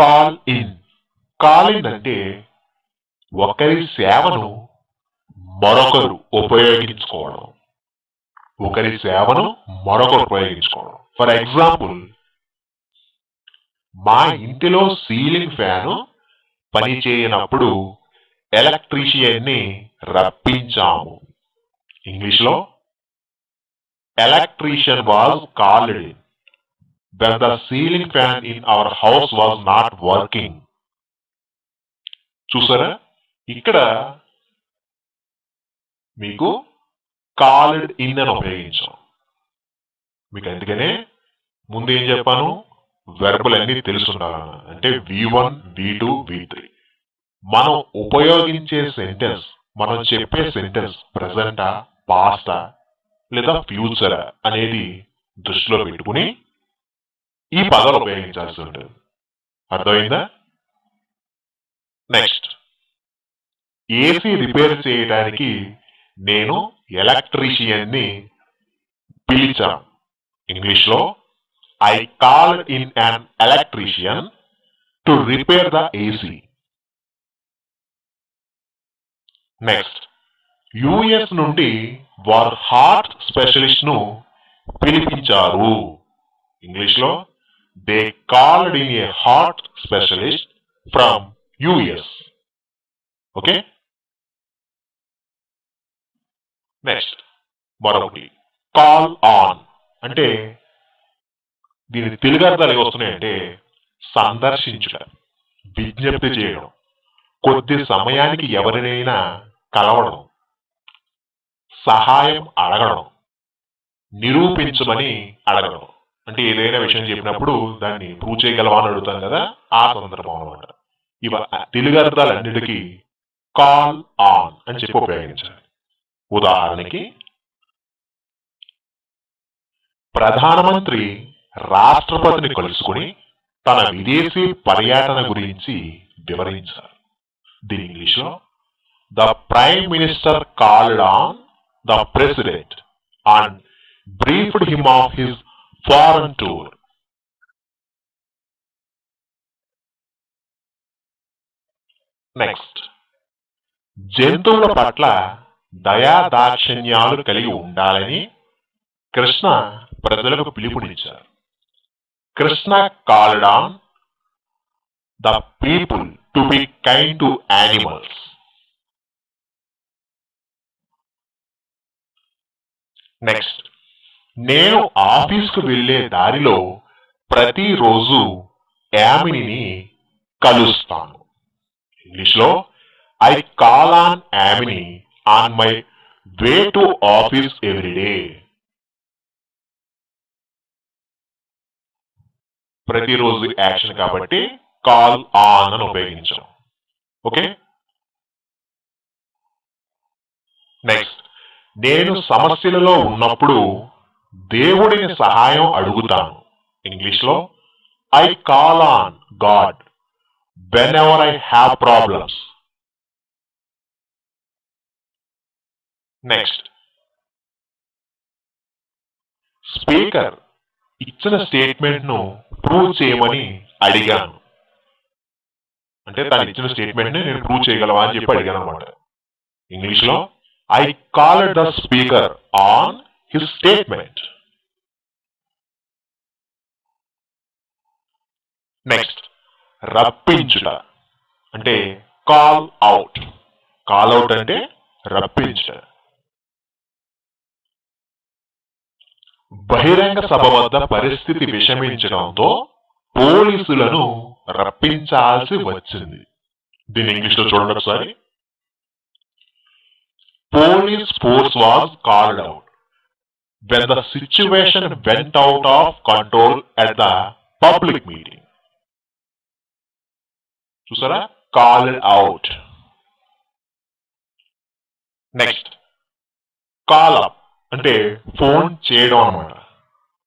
Call in. Call in అంటే ఒకరి సేవను మరొకరు ఉపయోగించుకోవడం. ఒకరి సేవను మరొకరు ఉపయోగించుకోవడం. ఫర్ ఎగ్జాంపుల్, మా ఇంటిలో సీలింగ్ ఫ్యాను పనిచేయనప్పుడు ఎలక్ట్రీషియన్ని రప్పించాము. ఇంగ్లీష్లో electrician was called in when the ceiling fan in our house was not working. చూసారా, ఇక్కడ మీకు కాల్డ్ ఇన్ అని ఉపయోగించాం. మీకు అందుకనే ముందు ఏం చెప్పాను, వెర్బులన్నీ తెలుసుండాలన్న, అంటే V1, V2, V3. మనం ఉపయోగించే సెంటెన్స్, మనం చెప్పే సెంటెన్స్ ప్రెజెంటా, పాస్టా లేదా ఫ్యూచరా అనేది దృష్టిలో పెట్టుకుని ఈ పదాలు ఉపయోగించాల్సి ఉంటుంది. అర్థమైందా? నెక్స్ట్, ఏసీ రిపేర్ చేయడానికి నేను ఎలక్ట్రీషియన్ని పిలిచాను. ఇంగ్లీష్లో I called in an electrician to repair the AC. Next, US నుండి వారు హార్ట్ స్పెషలిస్ట్ ను పిలిపించారు. ఇంగ్లీష్లో they called in a heart specialist from US. Okay, next మరొకటి కాల్ ఆన్. అంటే దీని తెలుగు అర్థాలు ఏమి వస్తున్నాయంటే సందర్శించుట, విజ్ఞప్తి చేయడం, కొద్ది సమయానికి ఎవరినైనా కలవడం, సహాయం అడగడం, నిరూపించమని అడగడం. అంటే ఏదైనా విషయం చెప్పినప్పుడు దాన్ని ప్రూవ్ చేయగలవా అని అడుగుతాం కదా, ఆ సందర్భం అనమాట. ఇవ తెలుగు అర్థాలన్నిటికీ కాల్ ఆన్ అని చెప్పి ఉపయోగించాలి. ఉదాహరణకి, ప్రధానమంత్రి రాష్ట్రపతిని కలుసుకుని తన విదేశీ పర్యటన గురించి వివరించారు. దీని ఇంగ్లీష్లో the prime minister called on the president and briefed him of his foreign tour. Next, జంతువుల పట్ల దయా దాక్షిణ్యాలు కలిగి ఉండాలని కృష్ణ ప్రజలకు పిలుపునిచ్చారు. Krishna called on the people to be kind to animals. Next, నేను ఆఫీస్కు వెళ్లే దారిలో ప్రతిరోజు యామినిని కలుస్తాను. ఇంగ్లీష్లో I call on Yamini on my way to office everyday. ప్రతిరోజు యాక్షన్ కాబట్టి కాల్ ఆన్ అని ఉపయోగించాం. ఓకే, నెక్స్ట్, నేను సమస్యలలో ఉన్నప్పుడు దేవుడిని సహాయం అడుగుతాను. ఇంగ్లీష్లో I call on God whenever I have problems. Next, speaker ఇచ్చిన స్టేట్మెంట్ను ప్రూవ్ చేయమని అడిగాను. అంటే తను ఇచ్చిన స్టేట్మెంట్ ని నేను ప్రూవ్ చేయగలవా అని చెప్పి అడిగాను అనమాట. ఇంగ్లీష్ లో I called the speaker on his statement. Next, రప్పించుట అంటే కాల్ అవుట్. కాల్ అవుట్ అంటే రప్పించుట. బహిరంగ సభ వద్ద పరిస్థితి విషమించడంతో పోలీసులను రప్పించాల్సి వచ్చింది. దీని ఇంగ్లీష్లో చూడండి ఒకసారి, police force was called out when the situation went out of control at the public meeting. చూసారా, called out. Next, call up అంటే ఫోన్ చేయడం అన్నమాట.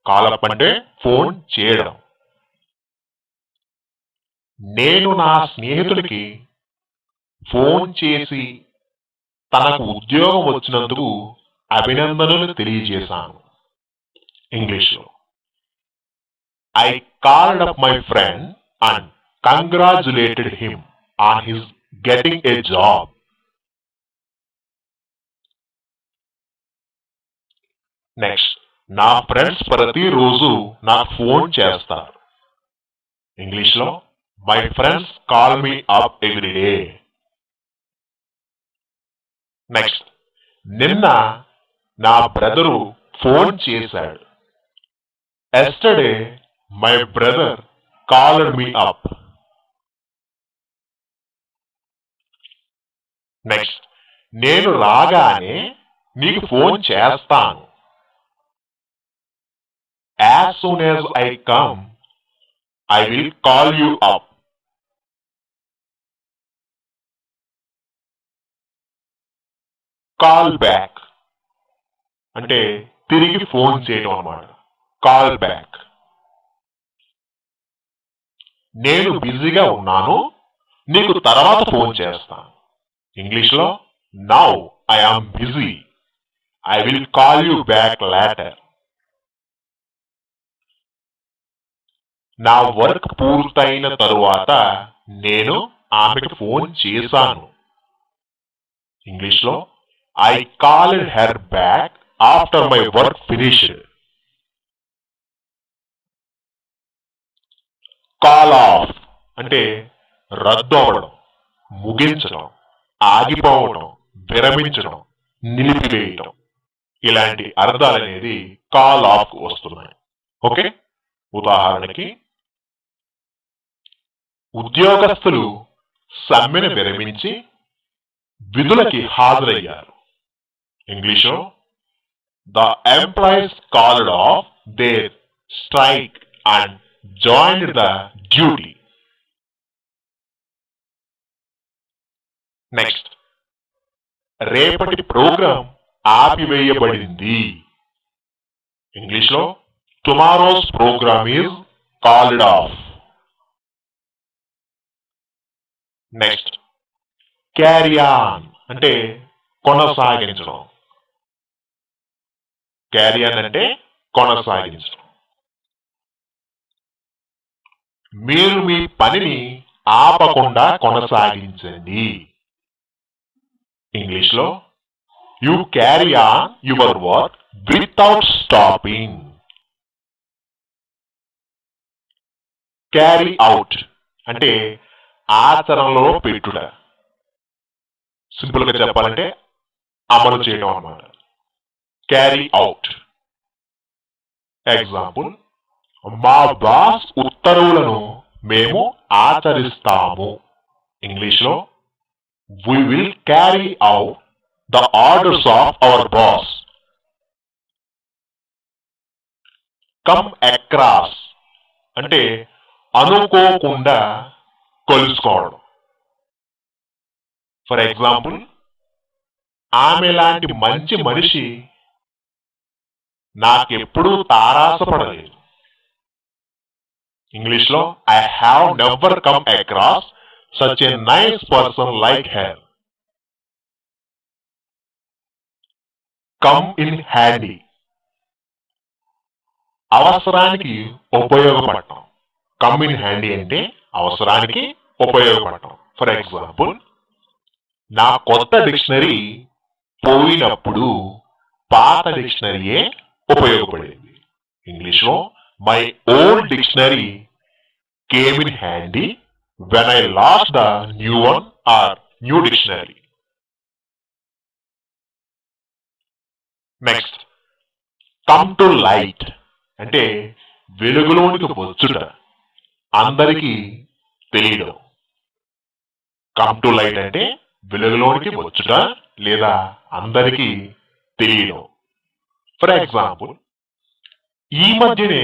కాల్ అప్ అంటే ఫోన్ చేయడం. నేను నా స్నేహితుడికి ఫోన్ చేసి తనకు ఉద్యోగం వచ్చినందుకు అభినందనలు తెలియజేశాను. ఇంగ్లీష్లో I called up my friend and congratulated him on his getting a job. Next, నా ఫ్రెండ్స్ ప్రతిరోజు నాకు ఫోన్ చేస్తారు. ఇంగ్లీష్ లో my friends call me up every day. Next, నిన్న నా బ్రదరు ఫోన్ చేశాడు. Yesterday my brother called me up. Next, నేను రాగానే నీకు ఫోన్ చేస్తాను. As soon as I come, I will call you up. Call back. అంటే తిరిగి ఫోన్ చేయడం అన్నమాట. Call back. నేను బిజీగా ఉన్నాను, నీకు తర్వాత ఫోన్ చేస్తాను. ఇంగ్లీష్ లో now I am busy. I will call you back later. నా వర్క్ పూర్తయిన తరువాత నేను ఆమెకు ఫోన్ చేశాను. ఇంగ్లీష్ లో I called her back after my work finished. Call off అంటే రద్దు అవ్వడం, ముగించడం, ఆగిపోవడం, విరమించడం, నిలిపివేయడం, ఇలాంటి అర్థాలు అనేది కాల్ ఆఫ్ వస్తున్నాయి. ఓకే, ఉదాహరణకి ఉద్యోగస్తులు సమ్మెను విరమించి విధులకి హాజరయ్యారు. ఇంగ్లీషో the employees called off their strike and joined the duty. Next, రేపటి ప్రోగ్రాం ఆపివేయబడింది. ఇంగ్లీష్లో tomorrow's program is called off. Next, carry on అంటే కొనసాగించడం. carry on అంటే కొనసాగించడం. మీరు మీ పనిని ఆపకుండా కొనసాగించండి. ఇంగ్లీష్ లో you carry on your work without stopping. Carry out అంటే ఆచరణలో పెట్టుట, సింపుల్ గా చెప్పాలంటే అమలు చేయడం అన్నమాట. Carry out. ఎగ్జాంపుల్, మా బాస్ ఉత్తర్వులను మేము ఆచరిస్తాము. ఇంగ్లీష్ లో we will carry out the orders of our boss. Come across అంటే అనుకోకుండా కలుసుకోవడం. ఫర్ ఎగ్జాంపుల్, ఆమె లాంటి మంచి మనిషి నాకెప్పుడూ తారాసపడలేదు. ఇంగ్లీష్లో I have never come across such a nice person like her. Come in handy అవసరానికి ఉపయోగపడటం. కమ్ ఇన్ హ్యాండీ అంటే అవసరానికి ఉపయోగపడటం. ఫర్ ఎగ్జాంపుల్, నా కొత్త డిక్షనరీ పోయినప్పుడు పాత డిక్షనరీయే ఉపయోగపడింది. ఇంగ్లీష్లో my old dictionary came in handy when I lost the new one or new dictionary. Next, come to light అంటే వెలుగులోనికి వచ్చుట, అందరికీ తెలియడం. కమ్ టు లైట్ అంటే వెలుగులోనికి వచ్చుట లేదా అందరికీ తెలియడం. ఫర్ ఎగ్జాంపుల్, ఈ మధ్యనే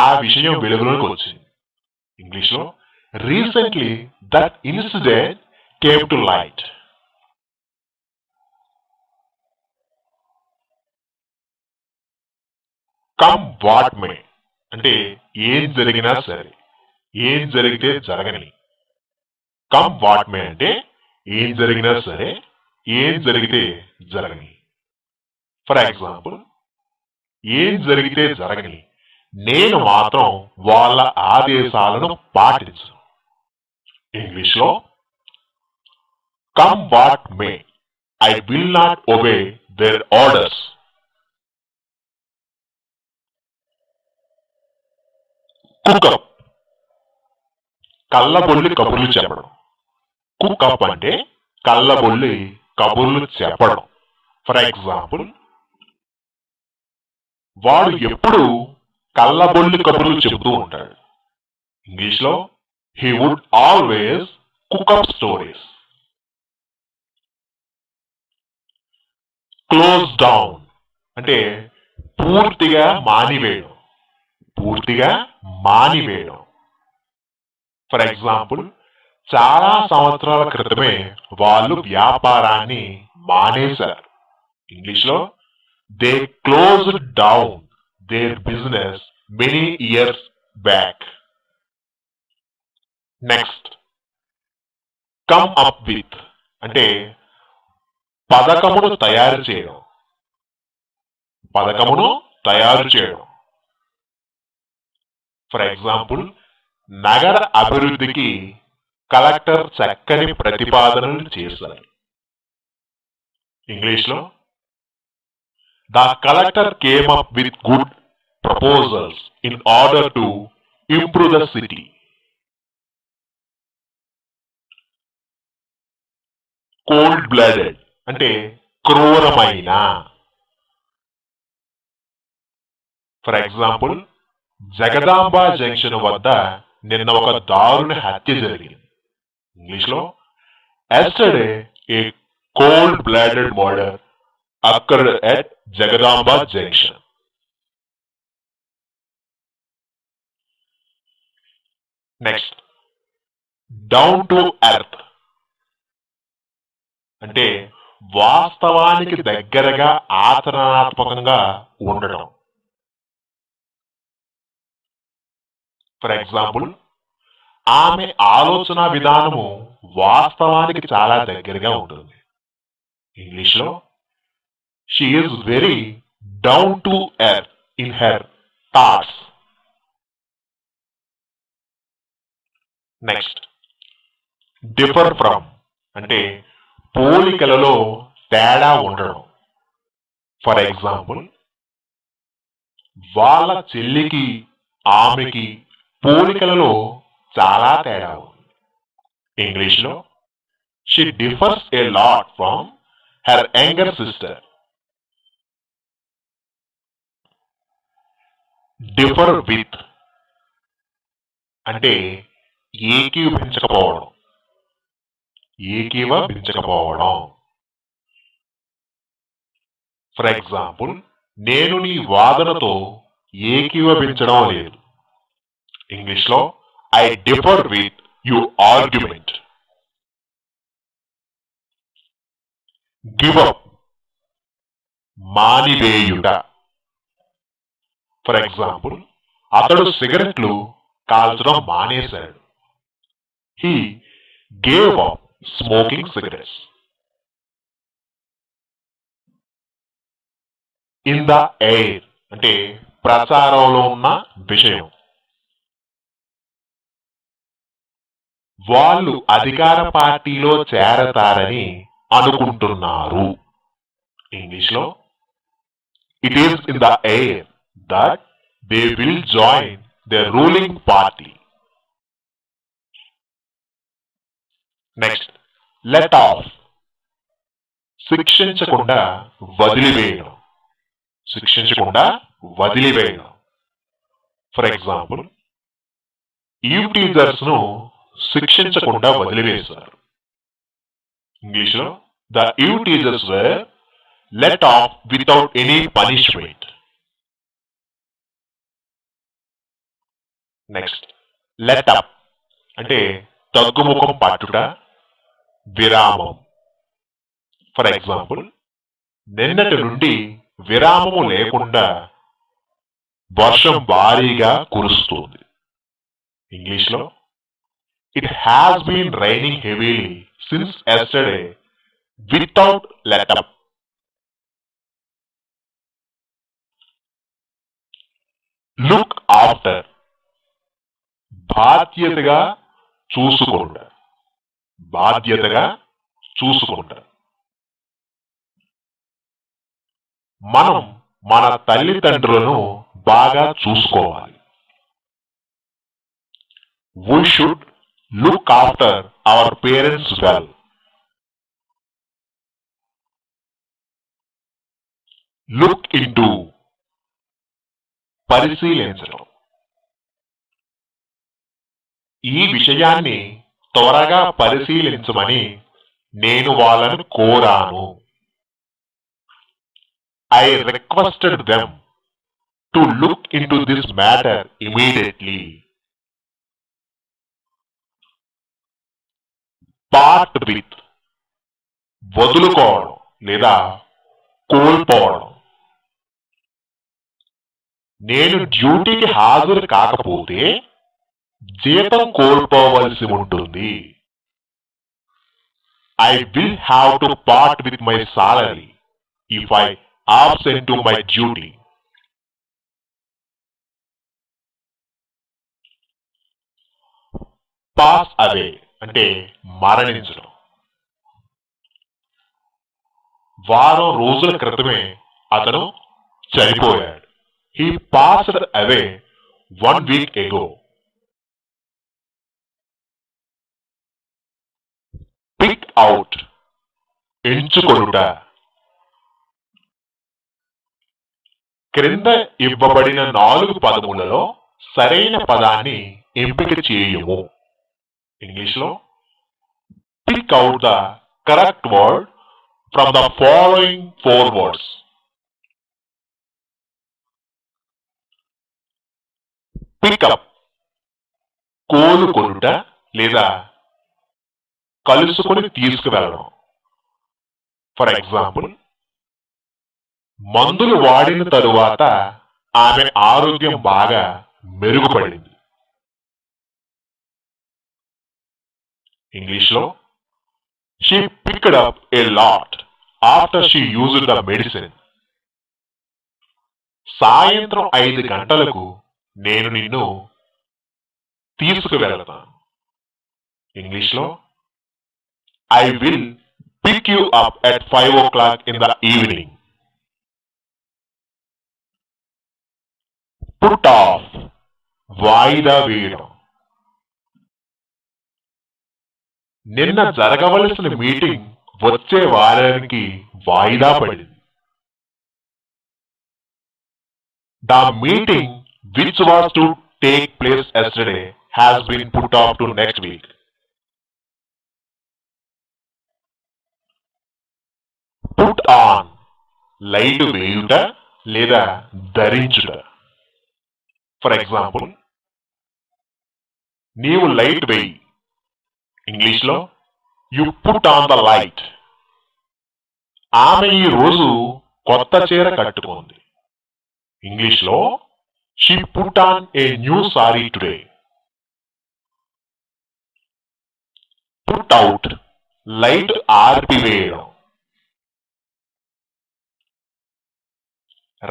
ఆ విషయం వెలుగులోనికి వచ్చింది. ఇంగ్లీష్లో recently that incident came to light. Come what may అంటే ఏం జరిగినా సరే, ఏం జరిగితే జరగని. కమ్ వాట్ మే అంటే ఏం జరిగినా సరే, ఏం జరిగితే జరగని. ఫర్ ఎగ్జాంపుల్, ఏం జరిగితే జరగని, నేను మాత్రం వాళ్ళ ఆదేశాలను పాటించను. English law. Come what may, I will not obey their orders. Cook up. Kallabolli kabulu chepadu. Cook up ante kallabolli kabulu chepadu. For example, vaadu eppudu kallabolli kabulu cheptu untadu. English lo he would always cook up stories. Close down ante poortiga maanivedu. Poortiga maanivedu. For example, చాలా సంవత్సరాల క్రితమే వాళ్ళు వ్యాపారాన్ని మానేశారు. English లో they closed down their business many years back. Next, come up with అంటే పథకమును తయారు చేయడం. పథకమును తయారు చేయడం. For example, నగర అభివృద్ధికి కలెక్టర్ చక్కని ప్రతిపాదనలు చేశారు. ఇంగ్లీష్ లో the collector came up with good proposals in order to improve the city. Cold blooded అంటే క్రూరమైన. ఫర్ ఎగ్జాంపుల్, జగదాంబ జంక్షన్ వద్ద నిన్న ఒక దారుణ హత్య జరిగింది. ఇంగ్లీష్ లో yesterday a cold blooded murder occurred at Jagadamba junction. Next, down to earth అంటే వాస్తవానికి దగ్గరగా ఆచరణాత్మకంగా ఉండడం. For example, ఆమె ఆలోచన విధానము వాస్తవానికి చాలా దగ్గరగా ఉంటుంది. ఇంగ్లీష్ లో she is very down to earth in her thoughts. Next, differ from అంటే పోలికలలో తేడా ఉండడం. ఫర్ ఎగ్జాంపుల్, వాళ్ళ చెల్లికి ఆమెకి పోలికలలో చాలా తేడా ఉంది. ఇంగ్లీష్ లో she differs a lot from her younger sister. Differ with అంటే ఏకీభవించకపోవడం. ఏకీభవించకపోవడం. ఫర్ ఎగ్జాంపుల్, నేను నీ వాదనతో ఏకీభవించడం లేదు. ఇంగ్లీష్ లో I differ with your argument. Give up. మానివేయుట. ఫర్ ఎగ్జాంపుల్, అతడు సిగరెట్లు కాల్చడం మానేశాడు. He gave up smoking cigarettes. In the air అంటే ప్రచారంలో ఉన్న విషయం. వాళ్ళు అధికార పార్టీలో చేరతారని అనుకుంటున్నారు. ఇంగ్లీష్ లో it is in the air that they will join the ruling party. Next, let off శిక్షించకుండా వదిలివేయడం. శిక్షించకుండా వదిలివేయడం. ఫర్ ఎగ్జాంపుల్, ఈవ్టీజర్స్ ను శిక్షించకుండా వదిలివేశారు. ఇంగ్లీష్ లో the eve teasers were let off without any punishment. Next, let up అంటే తగ్గుముఖం పట్టుట, విరామం. ఫర్ ఎగ్జాంపుల్, నిన్నటి నుండి విరామము లేకుండా వర్షం భారీగా కురుస్తుంది. ఇంగ్లీష్ లో it has been raining heavily since yesterday without let up. Look after బాధ్యతగా చూసుకుంటా. బాధ్యతగా చూసుకుంటారు. మనం మన తల్లిదండ్రులను బాగా చూసుకోవాలి. We should look after our parents well. Look into పరిశీలించడం. ఈ విషయాన్ని త్వరగా పరిశీలించమని నేను వాళ్ళను కోరాను. I requested them to look into this matter immediately. Part with వదులుకోవడం లేదా కోల్పోవడం. నేను డ్యూటీకి హాజరు కాకపోతే జీతం కోల్పోవలసి ఉంటుంది. I will have to part with my salary if I absent to my duty. Pass away అంటే మరణించడం. వారం రోజుల క్రితమే అతను చనిపోయాడు. He passed away 1 week ago. Pick out ఎంచుకొనుట. క్రింద ఇవ్వబడిన 4 పదములలో సరైన పదాన్ని ఎంపిక చేయము. ఇంగ్లీష్లో pick out the correct word from the following 4 words. Pickup కోలుకొనుట లేదా కలుసుకొని తీసుకువెళ్ళడం. ఫర్ ఎగ్జాంపుల్, మందులు వాడిన తరువాత ఆమె ఆరోగ్యం బాగా మెరుగుపడింది. ఇంగ్లీష్లో she picked up a lot after she used the medicine. సాయంత్రం 5 గంటలకు నేను నిన్ను తీసుకువెళ్తాను. ఇంగ్లీష్లో I will pick you up at 5 o'clock in the evening. Put off వాయిదా వేయడం. నిన్న జరగవలసిన మీటింగ్ వచ్చే వారానికి వాయిదా పడింది. The meeting which was to take place yesterday has been put off to next week. Put on light వేయుట లేదా ధరించుట. For example, నీవు లైట్ వేయి. ఇంగ్లీష్లో you put on the light. ఆమె ఈ రోజు కొత్త చీర కట్టుకుంది. ఇంగ్లీష్లో she put on a new saree today. Put out light ఆర్పివేయడం.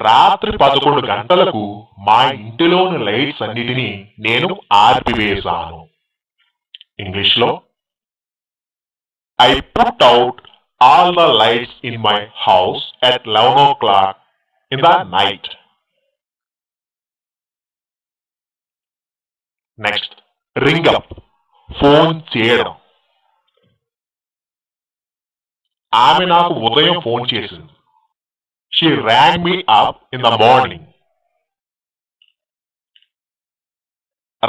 రాత్రి 11 గంటలకు మా ఇంటిలోని లైట్స్ అన్నిటినీ నేను ఆర్పివేశాను. ఇంగ్లీష్లో I put out all the lights in my house at 11 o'clock in the night. Next ring up phone చేయడం. ఆమె నాకు ఉదయం ఫోన్ చేసింది. She rang me up in the morning.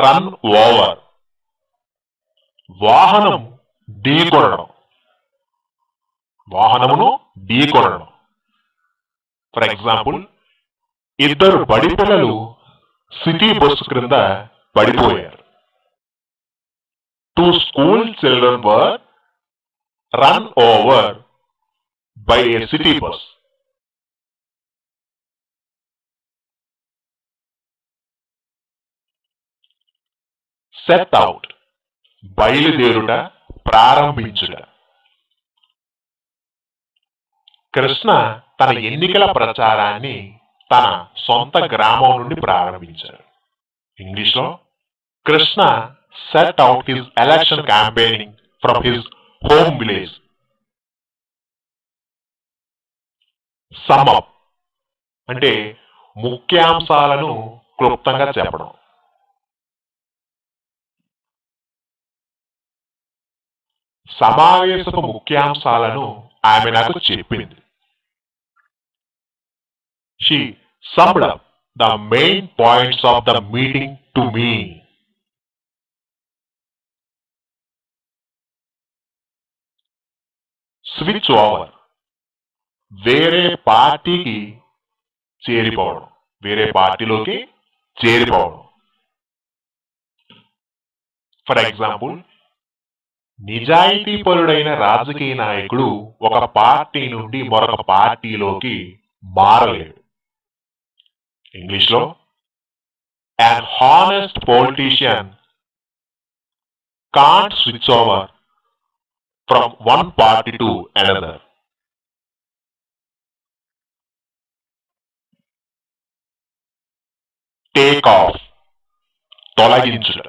Run over వాహనం ఢీకొనడం. వాహనమును ఢీకొనడం. ఫర్ ఎగ్జాంపుల్, ఇద్దరు బడి పిల్లలు సిటీ బస్సు క్రింద పడిపోయారు. 2 school children were run over by a city bus. Set out బయలుదేరుట ప్రారంభించుట. Krishna తన ఎన్నికల ప్రచారాన్ని తన సొంత గ్రామం నుండి ప్రారంభించాడు. ఇంగ్లీష్లో Krishna set out his election campaigning from his home village. Sum up అంటే ముఖ్యాంశాలను క్లుప్తంగా చెప్పడం. సమావేశపు ముఖ్యాంశాలను ఆమె నాకు చెప్పింది. She summed up the main points of the meeting to me. Switch over. వేరే పార్టీలోకి చేరిపోవడం. ఫర్ ఎగ్జాంపుల్, నిజాయితీ పరుడైన రాజకీయ నాయకుడు ఒక పార్టీ నుండి మరొక పార్టీలోకి మారలేడు. ఇంగ్లీష్లో an honest politician can't switch over from one party to another. Take off. తొలగించుట.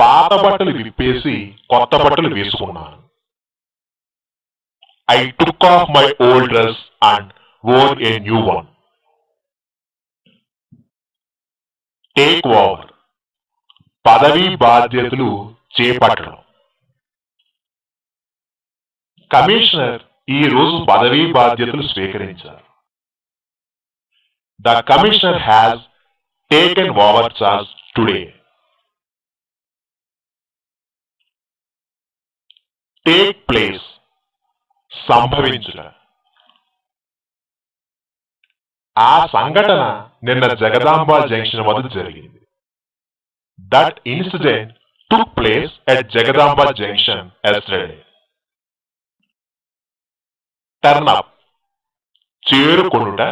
పాత బట్టలు విప్పేసి కొత్త బట్టలు వేసుకున్నాను. I took off my old dress and wore a new one. Take over. పదవి బాధ్యతలు చేపట్టడం. కమిషనర్ ఈ రోజు పదవి బాధ్యతలు స్వీకరించారు. The commissioner has taken over charge today. Take place. సంభవించుట. ఆ సంఘటన నిన్న జగదాంబ జంక్షన్ వద్ద జరిగింది. That incident took place at Jagadamba Junction yesterday. Turn up. చేరుకొనుట,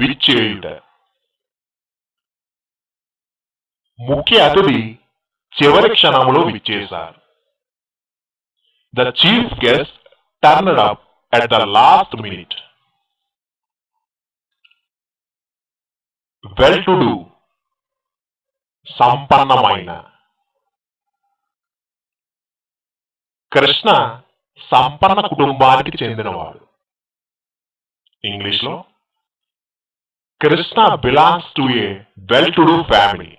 విచ్చేయుట. ముఖ్య అతిథి చివరి క్షణంలో విచ్చేశారు. The chief guest turned up at the last minute. Well to do, సంపన్నమైన. Krishna సంపన్న కుటుంబానికి చెందినవాడు. ఇంగ్లీష్లో Krishna belongs to a well-to-do family.